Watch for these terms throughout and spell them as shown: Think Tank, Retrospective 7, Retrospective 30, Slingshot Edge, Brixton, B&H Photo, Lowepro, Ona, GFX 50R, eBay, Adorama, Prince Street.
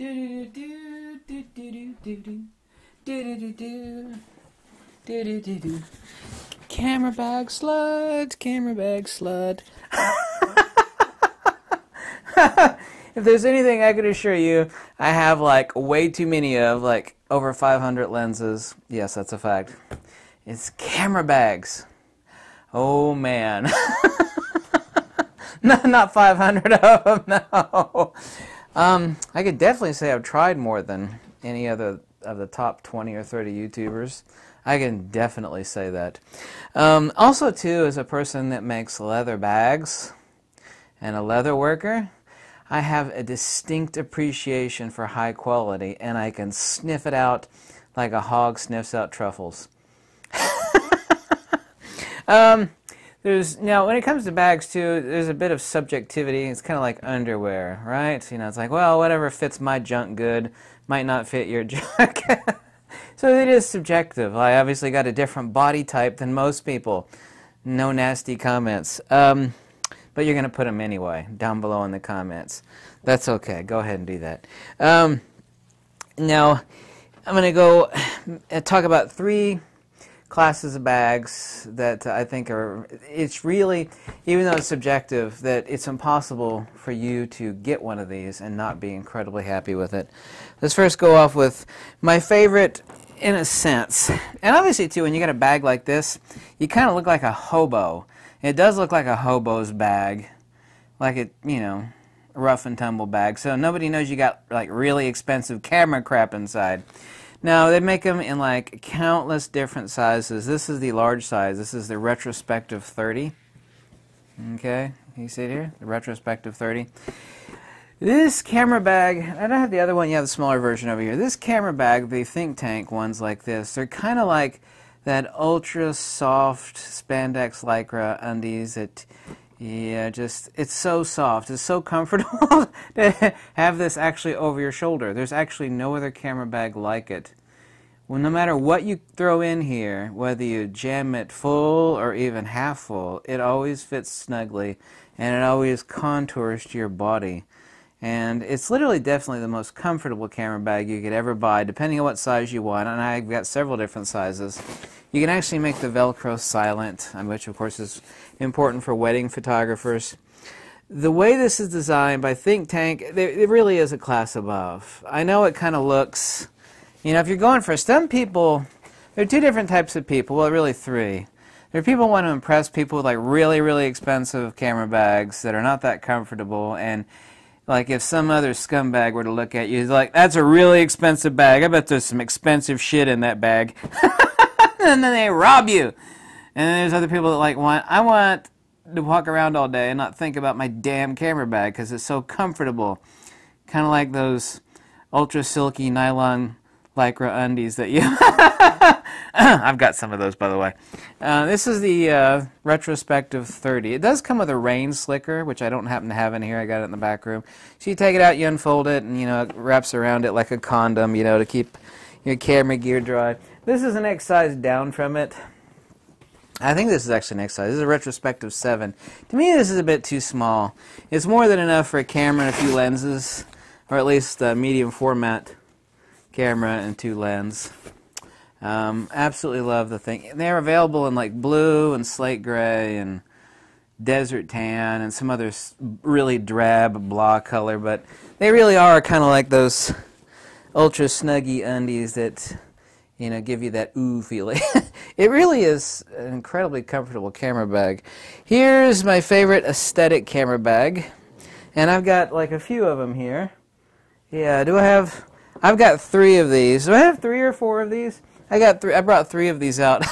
Camera bag slut, camera bag slut. If there's anything I could assure you, I have like way too many of, like over 500 lenses. Yes, that's a fact. It's camera bags. Oh man. No, not 500 of them, no. I could definitely say I've tried more than any other of the top 20 or 30 YouTubers. I can definitely say that. Also, too, as a person that makes leather bags and a leather worker, I have a distinct appreciation for high quality, and I can sniff it out like a hog sniffs out truffles. Now, when it comes to bags, too, there's a bit of subjectivity. It's kind of like underwear, right? You know, it's like, well, whatever fits my junk good might not fit your junk. So it is subjective. I obviously got a different body type than most people. No nasty comments. But you're going to put them anyway down below in the comments. That's okay. Go ahead and do that. Now, I'm going to go talk about three classes of bags that I think are, it's really, even though it's subjective, that it's impossible for you to get one of these and not be incredibly happy with it. Let's first go off with my favorite, in a sense. And obviously, too, when you got a bag like this, you kind of look like a hobo. It does look like a hobo's bag, like it, you know, rough and tumble bag. So nobody knows you got like really expensive camera crap inside. Now, they make them in like countless different sizes. This is the large size. This is the Retrospective 30. Okay, you see it here? The Retrospective 30. This camera bag, I don't have the other one, you have the smaller version over here. This camera bag, the Think Tank ones like this, they're kind of like that ultra soft spandex Lycra undies that, yeah, just, it's so soft, it's so comfortable to have this actually over your shoulder. There's actually no other camera bag like it. Well, no matter what you throw in here, whether you jam it full or even half full, it always fits snugly and it always contours to your body. And it's literally definitely the most comfortable camera bag you could ever buy, depending on what size you want, and I've got several different sizes. You can actually make the Velcro silent, which of course is important for wedding photographers. The way this is designed by Think Tank, it really is a class above. I know it kind of looks, you know, if you're going for some people, there are two different types of people, well really three. There are people who want to impress people with like really, really expensive camera bags that are not that comfortable, and like if some other scumbag were to look at you, he's like, that's a really expensive bag. I bet there's some expensive shit in that bag. And then they rob you. And then there's other people that like I want to walk around all day and not think about my damn camera bag because it's so comfortable. Kind of like those ultra silky nylon Lycra undies that you... I've got some of those, by the way. This is the Retrospective 30. It does come with a rain slicker, which I don't happen to have in here. I got it in the back room. So you take it out, you unfold it, and, you know, it wraps around it like a condom, you know, to keep your camera gear dry. This is an X size down from it. I think this is actually an X size. This is a Retrospective 7. To me, this is a bit too small. It's more than enough for a camera and a few lenses, or at least a medium format camera and two lenses. Absolutely love the thing. They're available in like blue and slate gray and desert tan and some other really drab blah color, but they really are kind of like those ultra snuggy undies that, you know, give you that ooh feeling. It really is an incredibly comfortable camera bag. Here's my favorite aesthetic camera bag, and I've got like a few of them here. Yeah, I've got three of these. Do I have three or four of these? I brought three of these out.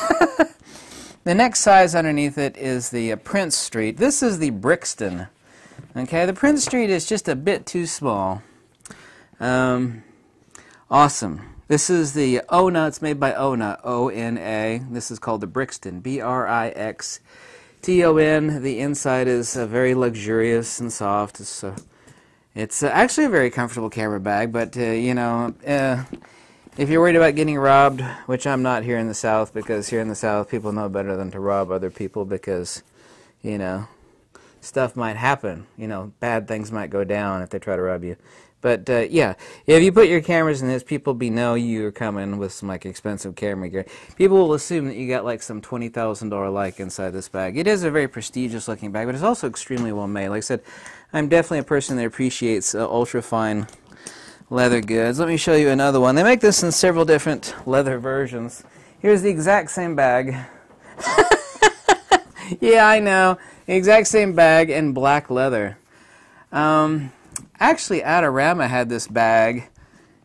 The next size underneath it is the Prince Street. This is the Brixton. Okay, the Prince Street is just a bit too small. Awesome. This is the Ona. It's made by Ona, O-N-A. This is called the Brixton, B-R-I-X-T-O-N. The inside is very luxurious and soft. It's actually a very comfortable camera bag, but, you know, if you're worried about getting robbed, which I'm not here in the South, because here in the South people know better than to rob other people because, you know, stuff might happen. You know, bad things might go down if they try to rob you. But yeah, if you put your cameras in this, people know you're coming with some like expensive camera gear. People will assume that you got like some $20,000 like inside this bag. It is a very prestigious looking bag, but it's also extremely well made. Like I said, I'm definitely a person that appreciates ultra fine leather goods. Let me show you another one. They make this in several different leather versions. Here's the exact same bag. Yeah, I know. The exact same bag in black leather. Actually, Adorama had this bag.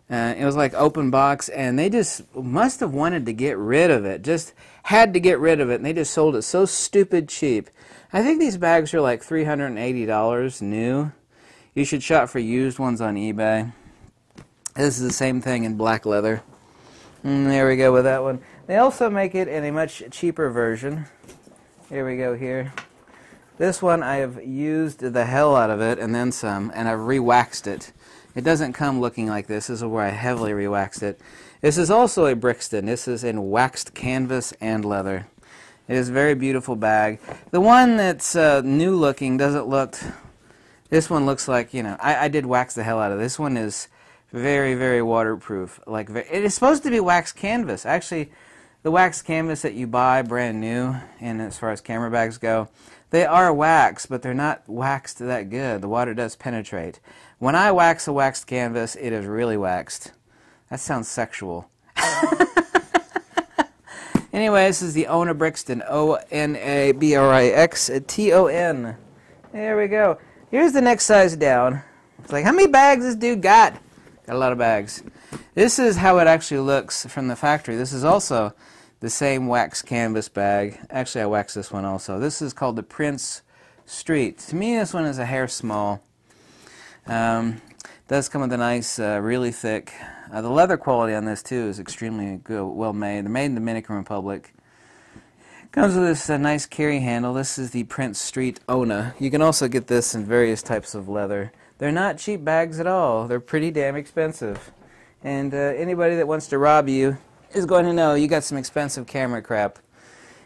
It was like open box, and they just must have wanted to get rid of it. Just had to get rid of it, and they just sold it so stupid cheap. I think these bags are like $380 new. You should shop for used ones on eBay. This is the same thing in black leather. And there we go with that one. They also make it in a much cheaper version. Here we go here. This one, I have used the hell out of it, and then some, and I've re-waxed it. It doesn't come looking like this. This is where I heavily re-waxed it. This is also a Brixton. This is in waxed canvas and leather. It is a very beautiful bag. The one that's new looking doesn't look... This one looks like, you know, I did wax the hell out of it. This one is very, very waterproof. Like, it is supposed to be waxed canvas. Actually, the waxed canvas that you buy brand new, and as far as camera bags go, they are waxed, but they're not waxed that good. The water does penetrate. When I wax a waxed canvas, it is really waxed. That sounds sexual. Anyway, this is the Ona Brixton. O-N-A-B-R-I-X-T-O-N. There we go. Here's the next size down. It's like, how many bags this dude got? Got a lot of bags. This is how it actually looks from the factory. This is also... the same wax canvas bag. Actually, I waxed this one also. This is called the Prince Street. To me, this one is a hair small. Does come with a nice, really thick. The leather quality on this too is extremely good, well made. They're made in the Dominican Republic. Comes with this nice carry handle. This is the Prince Street Ona. You can also get this in various types of leather. They're not cheap bags at all. They're pretty damn expensive. And anybody that wants to rob you is going to know you got some expensive camera crap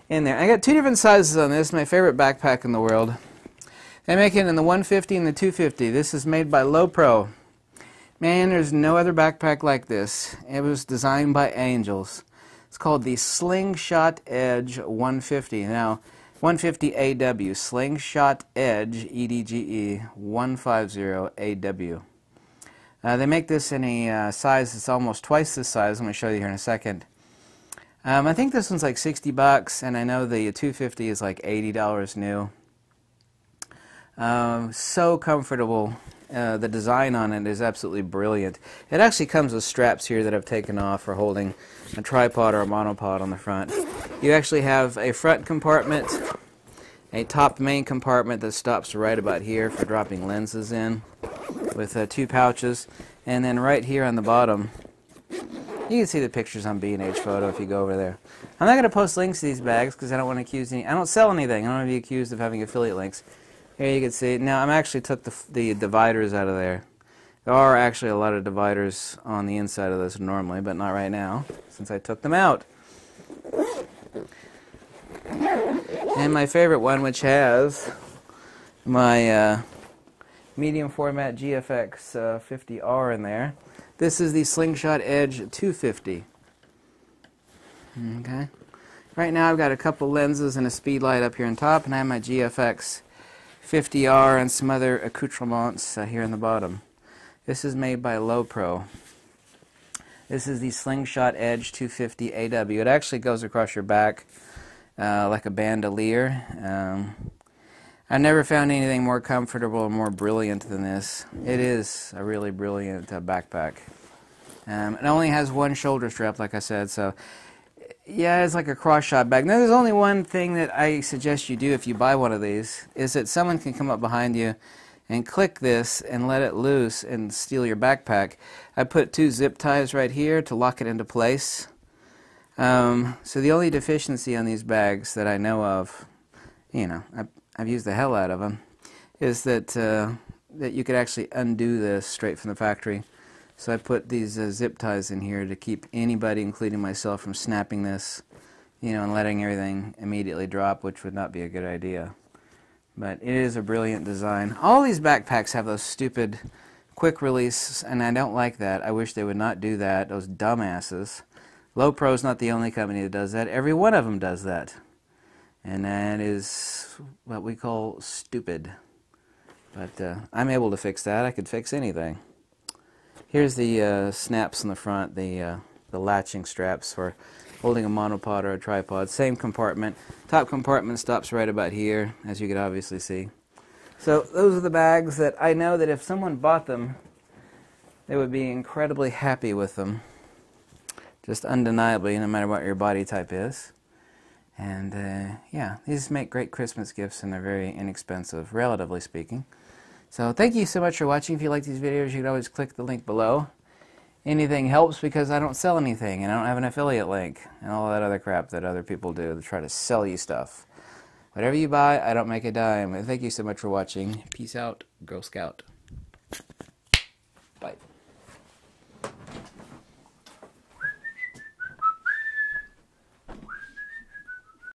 in there. I got two different sizes on this. My favorite backpack in the world. They make it in the 150 and the 250. This is made by Lowepro. Man, there's no other backpack like this. It was designed by angels. It's called the Slingshot Edge 150. Now, 150 AW. Slingshot Edge, EDGE 150 AW. They make this in a size that's almost twice this size. I'm going to show you here in a second. I think this one's like 60 bucks, and I know the 250 is like $80 new. So comfortable. The design on it is absolutely brilliant. It actually comes with straps here that I've taken off for holding a tripod or a monopod on the front. You actually have a front compartment, a top main compartment that stops right about here for dropping lenses in, with two pouches, and then right here on the bottom, you can see the pictures on B&H Photo if you go over there. I'm not going to post links to these bags because I don't want to accuse any. I don't sell anything. I don't want to be accused of having affiliate links. Here you can see. Now I'm actually took the dividers out of there. There are actually a lot of dividers on the inside of this normally, but not right now since I took them out. And my favorite one, which has my medium format GFX 50R in there. This is the Slingshot Edge 250. Okay. Right now I've got a couple lenses and a speed light up here on top, and I have my GFX 50R and some other accoutrements here in the bottom. This is made by Lowepro. This is the Slingshot Edge 250 AW. It actually goes across your back like a bandolier. I've never found anything more comfortable or more brilliant than this. It is a really brilliant backpack. It only has one shoulder strap, like I said, so yeah, it's like a cross-shot bag. Now, there's only one thing that I suggest you do if you buy one of these, is that someone can come up behind you and click this and let it loose and steal your backpack. I put two zip ties right here to lock it into place. So the only deficiency on these bags that I know of, you know, I've used the hell out of them, is that that you could actually undo this straight from the factory. So I put these zip ties in here to keep anybody, including myself, from snapping this, you know, and letting everything immediately drop, which would not be a good idea. But it is a brilliant design. All these backpacks have those stupid quick release, and I don't like that. I wish they would not do that, those dumbasses. Lowepro's not the only company that does that. Every one of them does that. And that is what we call stupid. But I'm able to fix that. I could fix anything. Here's the snaps in the front, the latching straps for holding a monopod or a tripod. Same compartment. Top compartment stops right about here, as you can obviously see. So those are the bags that I know that if someone bought them, they would be incredibly happy with them. Just undeniably, no matter what your body type is. And yeah, these make great Christmas gifts and they're very inexpensive, relatively speaking. So thank you so much for watching. If you like these videos, you can always click the link below. Anything helps because I don't sell anything and I don't have an affiliate link and all that other crap that other people do to try to sell you stuff. Whatever you buy, I don't make a dime. And thank you so much for watching. Peace out, Girl Scout.